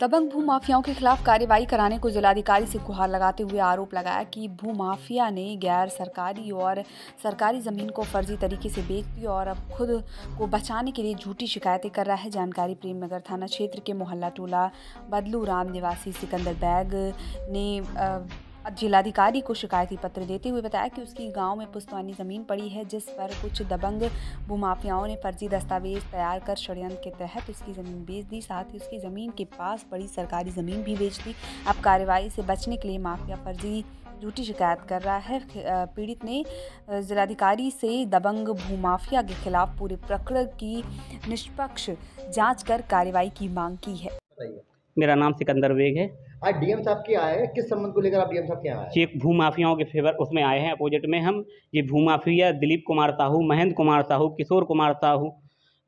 दबंग भू माफियाओं के खिलाफ कार्रवाई कराने को जिलाधिकारी से गुहार लगाते हुए आरोप लगाया कि भू माफिया ने गैर सरकारी और सरकारी ज़मीन को फर्जी तरीके से बेच दी और अब खुद को बचाने के लिए झूठी शिकायतें कर रहा है। जानकारी प्रेमनगर थाना क्षेत्र के मोहल्ला टोला बदलू राम निवासी सिकंदर बैग ने जिलाधिकारी को शिकायती पत्र देते हुए बताया कि उसकी गांव में पुश्तवानी ज़मीन पड़ी है जिस पर कुछ दबंग भूमाफियाओं ने फर्जी दस्तावेज तैयार कर षड्यंत्र के तहत उसकी ज़मीन बेच दी, साथ ही उसकी ज़मीन के पास पड़ी सरकारी ज़मीन भी बेच दी। अब कार्रवाई से बचने के लिए माफिया फर्जी झूठी शिकायत कर रहा है। पीड़ित ने जिलाधिकारी से दबंग भूमाफिया के खिलाफ पूरे प्रकरण की निष्पक्ष जाँच कर कार्रवाई की मांग की है। मेरा नाम सिकंदर बैग है। आज डीएम साहब के आए हैं, किस संबंध को लेकर आप डीएम साहब के आए हैं? भू माफियाओं के फेवर उसमें आए हैं, अपोजिट में हम ये भू माफिया दिलीप कुमार साहू, महेंद्र कुमार साहू, किशोर कुमार साहू,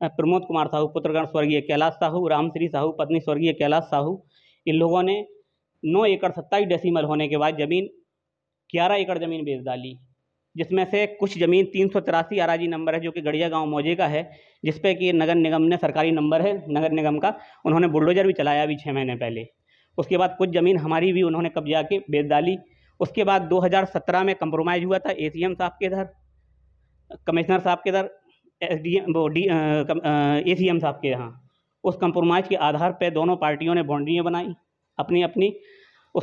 प्रमोद कुमार साहू, पुत्रगण स्वर्गीय कैलाश साहू, रामश्री साहू, पत्नी स्वर्गीय कैलाश साहू, इन लोगों ने 9 एकड़ 27 डेसीमल होने के बाद जमीन 11 एकड़ ज़मीन बेच डाली, जिसमें से कुछ ज़मीन 383 आराजी नंबर है जो कि गढ़िया गांव मौजे का है, जिसपे कि नगर निगम ने सरकारी नंबर है नगर निगम का, उन्होंने बुलडोजर भी चलाया अभी 6 महीने पहले। उसके बाद कुछ ज़मीन हमारी भी उन्होंने कब्जा के बेच डाली। उसके बाद 2017 में कंप्रोमाइज़ हुआ था एसीएम साहब के इधर, कमिश्नर साहब के इधर, एसीएम साहब के यहाँ। उस कंप्रोमाइज़ के आधार पर दोनों पार्टियों ने बाउंड्रियाँ बनाई अपनी अपनी।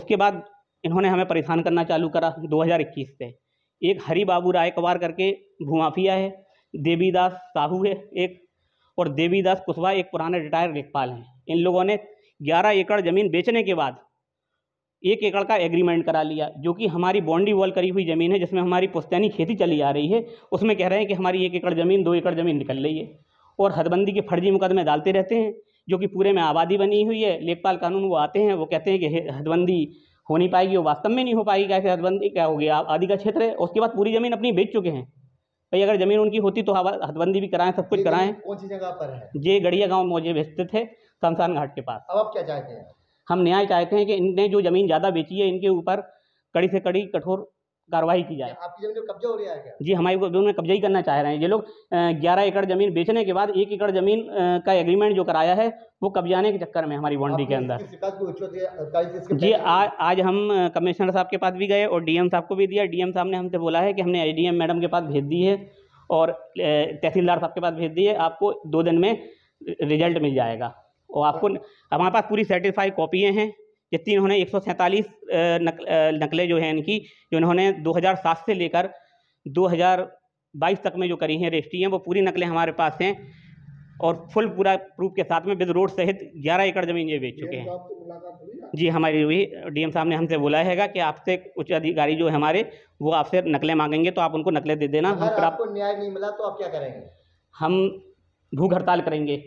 उसके बाद इन्होंने हमें परेशान करना चालू करा 2021 से। एक हरि बाबू राय कवार करके भूमाफिया है, देवीदास साहू है एक, और देवीदास कुशवाहा एक पुराने रिटायर्ड रिक्पाल हैं। इन लोगों ने 11 एकड़ ज़मीन बेचने के बाद 1 एकड़ का एग्रीमेंट करा लिया, जो कि हमारी बाउंड्री वॉल करी हुई ज़मीन है जिसमें हमारी पुश्तैनी खेती चली आ रही है। उसमें कह रहे हैं कि हमारी 1 एकड़ ज़मीन 2 एकड़ ज़मीन निकल रही है और हदबंदी के फर्जी मुकदमे डालते रहते हैं, जो कि पूरे में आबादी बनी हुई है। लेखपाल कानून वो आते हैं, वो कहते हैं कि हदबंदी हो नहीं पाएगी, वो वास्तव में नहीं हो पाएगी। कैसे हदबंदी क्या होगी? आबादी का क्षेत्र है। उसके बाद पूरी ज़मीन अपनी बेच चुके हैं भाई। अगर ज़मीन उनकी होती तो हदबंदी भी कराएं, सब कुछ कराएं। कौन सी जगह पर है? ये गढ़िया गाँव मौजे बेचते थे, शमशान घाट के पास। अब आप क्या चाहते हैं? हम न्याय चाहते हैं कि इनने जो ज़मीन ज़्यादा बेची है इनके ऊपर कड़ी से कड़ी कठोर कार्रवाई की जाए। आपकी ज़मीन कब्जा हो रहा है क्या? जी, हमारी ज़मीन में कब्जा ही करना चाह रहे हैं ये लोग। 11 एकड़ ज़मीन बेचने के बाद 1 एकड़ ज़मीन का एग्रीमेंट जो कराया है वो कब्जाने के चक्कर में हमारी बाउंड्री के अंदर। जी, आज हम कमिश्नर साहब के पास भी गए और डीएम साहब को भी दिया। डीएम साहब ने हमसे बोला है कि हमने एडीएम मैडम के पास भेज दी है और तहसीलदार साहब के पास भेज दी है, आपको 2 दिन में रिजल्ट मिल जाएगा। और आपको हमारे पास पूरी सर्टिफाई कॉपियाँ हैं जितनी इन्होंने 147 नकलें जो हैं इनकी, जो इन्होंने 2007 से लेकर 2022 तक में जो करी हैं रजिस्ट्री हैं, वो पूरी नकलें हमारे पास हैं और फुल पूरा प्रूफ के साथ में विद रोड सहित 11 एकड़ ज़मीन ये बेच चुके हैं। जी, हमारी हुई। डीएम साहब ने हमसे बोला हैगा कि आपसे उच्च अधिकारी जो है हमारे, वो आपसे नकलें मांगेंगे तो आप उनको नकलें दे देना। अगर आपको न्याय नहीं मिला तो आप क्या करेंगे? हम भूख हड़ताल करेंगे।